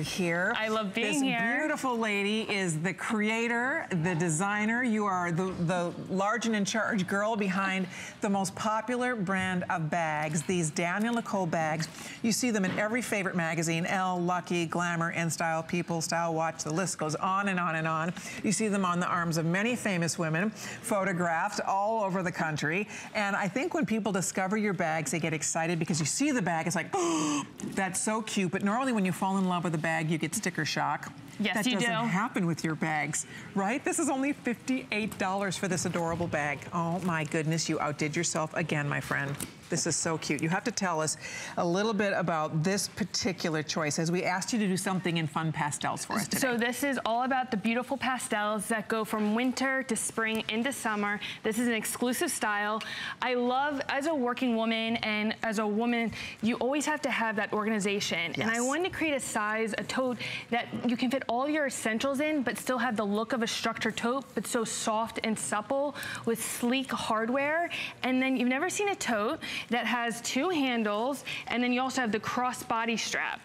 you're here. I love being here. This beautiful lady is the creator, the designer. You are the large and in charge girl behind the most popular brand of bags, these Danielle Nicole bags. You see them in every favorite magazine, Elle, Lucky, Glamour, InStyle, PeopleStyle Watch. The list goes on and on and on. You see them on the arms of many famous women, photographed all over the country. And I think when people discover your bags, they get excited because you see the bag, it's like, oh, that's so cute. But normally when you fall in love with a bag, you get sticker shock. Yes, that you do. That doesn't happen with your bags, right? This is only $58 for this adorable bag. Oh my goodness, you outdid yourself again, my friend. This is so cute. You have to tell us a little bit about this particular choice, as we asked you to do something in fun pastels for us today. So this is all about the beautiful pastels that go from winter to spring into summer. This is an exclusive style. I love, as a working woman and as a woman, you always have to have that organization. Yes. And I wanted to create a size, a tote that you can fit all your essentials in, but still have the look of a structured tote, but so soft and supple with sleek hardware. And then you've never seen a tote that has two handles, and then you also have the crossbody strap.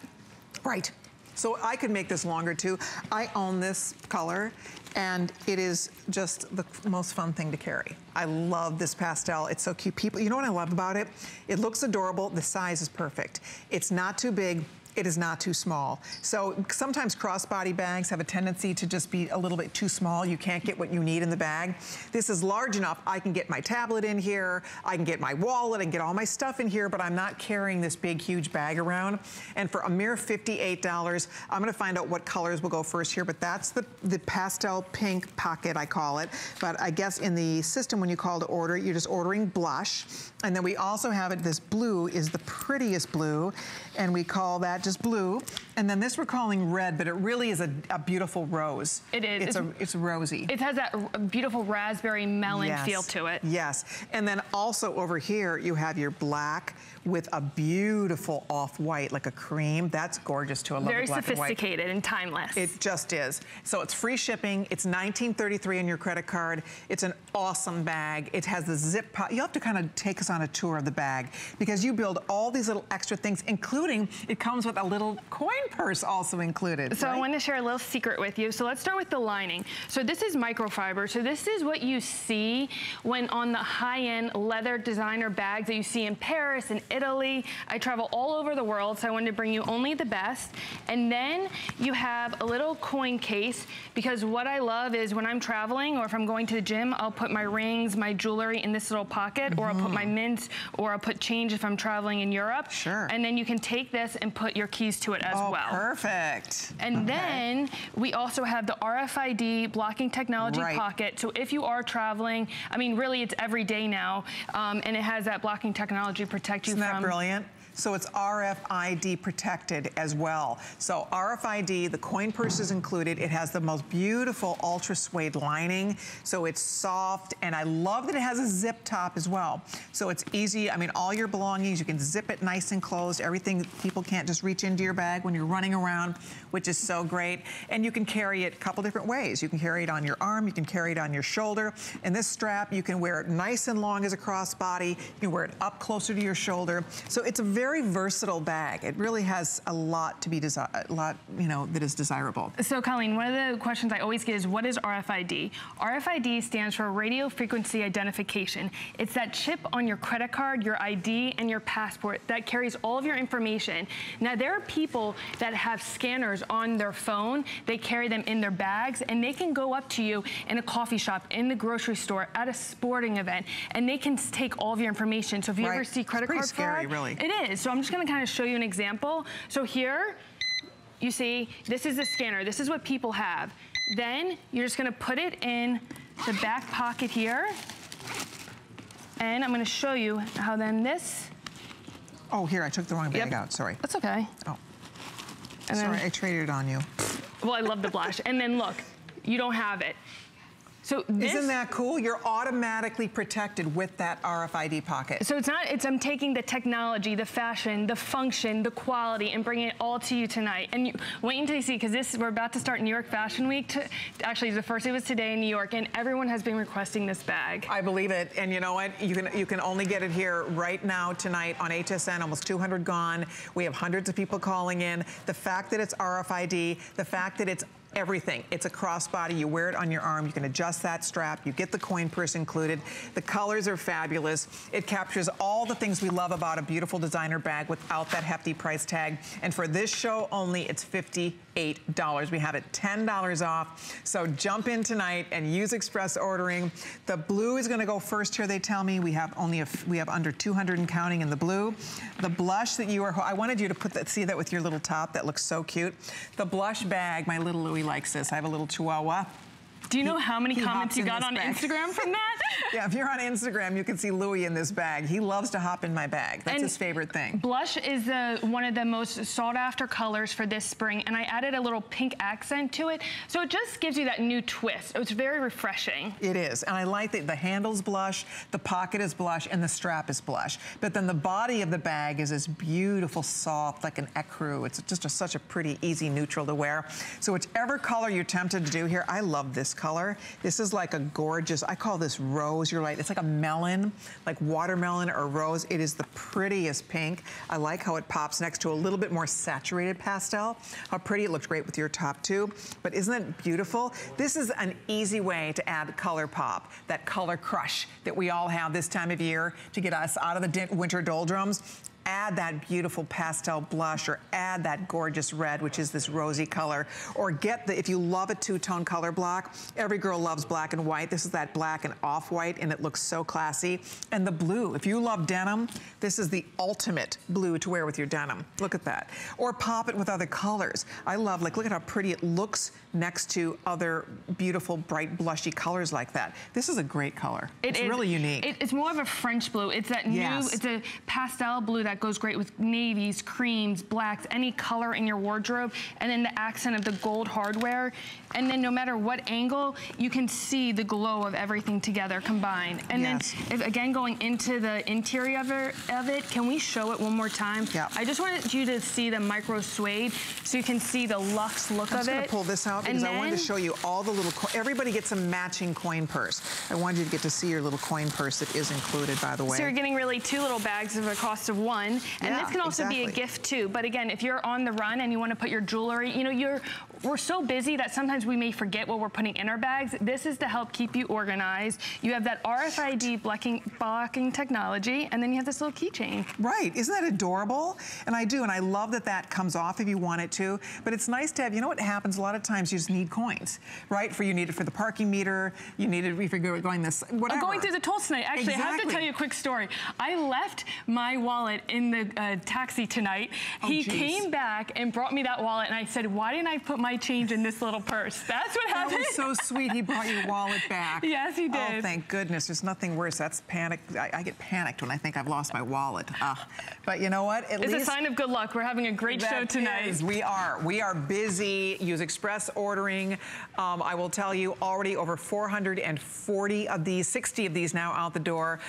Right. So I could make this longer too. I own this color, and it is just the most fun thing to carry. I love this pastel. It's so cute. People, you know what I love about it? It looks adorable. The size is perfect. It's not too big. It is not too small. So sometimes crossbody bags have a tendency to just be a little bit too small. You can't get what you need in the bag. This is large enough. I can get my tablet in here. I can get my wallet and get all my stuff in here, but I'm not carrying this big, huge bag around. And for a mere $58, I'm gonna find out what colors will go first here, but that's the pastel pink pocket, I call it. But I guess in the system, when you call to order, you're just ordering blush. And then we also have it, this blue is the prettiest blue, and we call that just blue. And then this we're calling red, but it really is a beautiful rose. It is. It's rosy. It has that beautiful raspberry melon feel to it. Yes. And then also over here, you have your black with a beautiful off-white, like a cream. That's gorgeous too. I love the black and white. Very sophisticated and timeless. It just is. So it's free shipping. It's $19.33 on your credit card. It's an awesome bag. It has the zip pocket. You'll have to kind of take us on a tour of the bag because you build all these little extra things, including it comes with a little coin purse also included. So right? I want to share a little secret with you. So let's start with the lining. So this is microfiber. So this is what you see when on the high-end leather designer bags that you see in Paris and Italy. I travel all over the world, so I wanted to bring you only the best. And then you have a little coin case, because what I love is when I'm traveling or if I'm going to the gym, I'll put my rings, my jewelry in this little pocket, or I'll put my mints, or I'll put change if I'm traveling in Europe. Sure. And then you can take this and put your keys to it as well. Perfect. And then we also have the RFID blocking technology pocket. So if you are traveling, I mean, really it's every day now, and it has that blocking technology protect you from. Isn't that brilliant? So it's RFID protected as well. So RFID, the coin purse is included. It has the most beautiful ultra suede lining. So it's soft, and I love that it has a zip top as well. So it's easy, I mean, all your belongings, you can zip it nice and closed. Everything, people can't just reach into your bag when you're running around, which is so great. And you can carry it a couple different ways. You can carry it on your arm, you can carry it on your shoulder. And this strap, you can wear it nice and long as a crossbody. You can wear it up closer to your shoulder. So it's a very versatile bag. It really has a lot to be that is desirable. So Colleen, one of the questions I always get is, what is RFID? RFID stands for radio frequency identification. It's that chip on your credit card, your ID, and your passport that carries all of your information. Now there are people that have scanners on their phone. They carry them in their bags, and they can go up to you in a coffee shop, in the grocery store, at a sporting event, and they can take all of your information. So if you ever see credit card fraud, really. It is. So I'm just gonna kind of show you an example. So here, you see, this is the scanner. This is what people have. Then you're just gonna put it in the back pocket here. And I'm gonna show you how then this. Oh, here, I took the wrong bag out, sorry. That's okay. Oh, and sorry, I traded it on you. Well, I love the blush. And then look, you don't have it. So this, isn't that cool? You're automatically protected with that RFID pocket. So it's not, it's I'm taking the technology, the fashion, the function, the quality, and bringing it all to you tonight. And you, wait until you see, because this, we're about to start New York Fashion Week. Actually, the first, it was today in New York, and everyone has been requesting this bag. I believe it. And you know what? You can only get it here right now tonight on HSN. Almost 200 gone. We have hundreds of people calling in. The fact that it's RFID, the fact that it's everything. It's a crossbody. You wear it on your arm. You can adjust that strap. You get the coin purse included. The colors are fabulous. It captures all the things we love about a beautiful designer bag without that hefty price tag. And for this show only, it's $58. We have it $10 off. So jump in tonight and use express ordering. The blue is going to go first here, they tell me. We have only we have under 200 and counting in the blue. The blush that you are, I wanted you to put that, see that with your little top. That looks so cute. The blush bag, my little Louie likes this. I have a little Chihuahua. Do you know how many comments you got on Instagram from that? Yeah, if you're on Instagram, you can see Louie in this bag. He loves to hop in my bag. That's his favorite thing. Blush is one of the most sought-after colors for this spring, and I added a little pink accent to it, so it just gives you that new twist. It's very refreshing. It is, and I like that the handle's blush, the pocket is blush, and the strap is blush. But then the body of the bag is this beautiful, soft, like an ecru. It's just such a pretty, easy neutral to wear. So whichever color you're tempted to do here, I love this color. This is like a gorgeous, I call this rose. You're right, it's like a melon, like watermelon or rose. It is the prettiest pink. I like how it pops next to a little bit more saturated pastel. How pretty. It looked great with your top too. But isn't it beautiful? This is an easy way to add color pop, that color crush that we all have this time of year to get us out of the winter doldrums. Add that beautiful pastel blush, or add that gorgeous red, which is this rosy color, or get the, if you love a two-tone color block, every girl loves black and white. This is that black and off-white, and it looks so classy. And the blue, if you love denim, this is the ultimate blue to wear with your denim. Look at that. Or pop it with other colors. I love, like, look at how pretty it looks next to other beautiful, bright, blushy colors like that. This is a great color. It's really unique. It's more of a French blue. It's that new, it's a pastel blue that goes great with navies, creams, blacks, any color in your wardrobe, and then the accent of the gold hardware. And then no matter what angle, you can see the glow of everything together combined. And then, again, going into the interior of it, can we show it one more time? Yeah. I just wanted you to see the micro suede so you can see the luxe look of it. I'm just going to pull this out because I wanted to show you all the little, everybody gets a matching coin purse. I wanted you to get to see your little coin purse that is included, by the way. So you're getting really two little bags for the cost of one. And this can also be a gift too. But again, if you're on the run and you want to put your jewelry, you know, we're so busy that sometimes we may forget what we're putting in our bags. This is to help keep you organized. You have that RFID blocking technology, and then you have this little keychain. Right, isn't that adorable? And I do, and I love that that comes off if you want it to. But it's nice to have, you know what happens a lot of times, you just need coins, right? For you need it for the parking meter, you need it if you're going this, whatever. I'm going through the tolls tonight. Actually, exactly. I have to tell you a quick story. I left my wallet in the taxi tonight. He came back and brought me that wallet, and I said, why didn't I put my change in this little purse? That's what happened. That was so sweet. He brought your wallet back. Yes, he did. Oh, thank goodness. There's nothing worse. That's panic. I get panicked when I think I've lost my wallet. But you know what? At least a sign of good luck. We're having a great show tonight. We are busy. Use express ordering. I will tell you, already over 440 of these, 60 of these now out the door.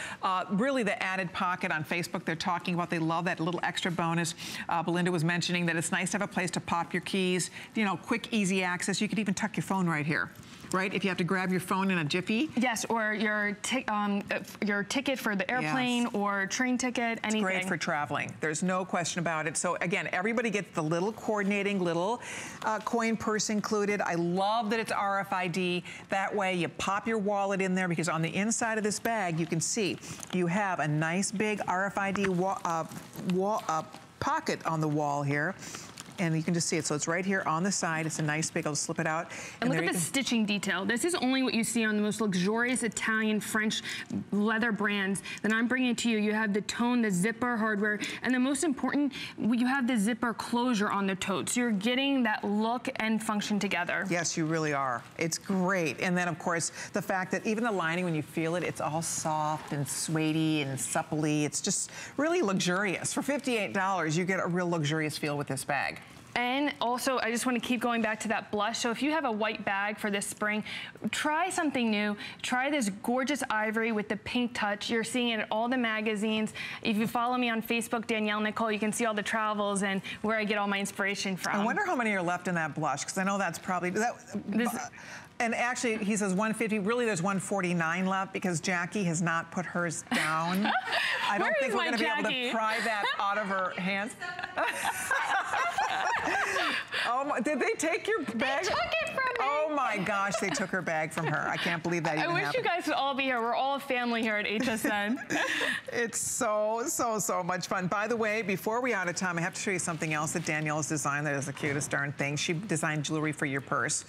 Really the added pocket on Facebook, they're talking about. They love that little extra bonus. Belinda was mentioning that it's nice to have a place to pop your keys, you know, quick, easy access. You could even tuck your phone right here, right? If you have to grab your phone in a jiffy. Yes, or your ticket for the airplane or train ticket, anything. It's great for traveling. There's no question about it. So again, everybody gets the little coordinating, little coin purse included. I love that it's RFID. That way you pop your wallet in there, because on the inside of this bag, you can see you have a nice big RFID pocket on the wall here. And you can just see it. So it's right here on the side. It's a nice big, I'll slip it out. And look at the stitching detail. This is only what you see on the most luxurious Italian, French leather brands that I'm bringing to you. You have the tone, the zipper hardware, and the most important, you have the zipper closure on the tote. So you're getting that look and function together. Yes, you really are. It's great. And then, of course, the fact that even the lining, when you feel it, it's all soft and suede-y and supple-y. It's just really luxurious. For $58, you get a real luxurious feel with this bag. And also, I just want to keep going back to that blush. So if you have a white bag for this spring, try something new. Try this gorgeous ivory with the pink touch. You're seeing it at all the magazines. If you follow me on Facebook, Danielle Nicole, you can see all the travels and where I get all my inspiration from. I wonder how many are left in that blush, because I know that's probably... And actually, he says 150. Really, there's 149 left because Jackie has not put hers down. I don't think we're going to be able to pry that out of her hands. Did they take your bag? They took it from me. Oh my gosh, they took her bag from her. I can't believe that even happened. I wish you guys would all be here. We're all a family here at HSN. It's so much fun. By the way, before we're out of time, I have to show you something else that Danielle's designed that is the cutest darn thing. She designed jewelry for your purse.